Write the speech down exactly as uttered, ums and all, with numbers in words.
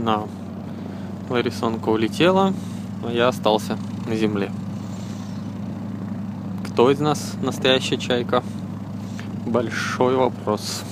финал. Ларисонка улетела, а я остался на земле. Кто из нас настоящая чайка? Большой вопрос.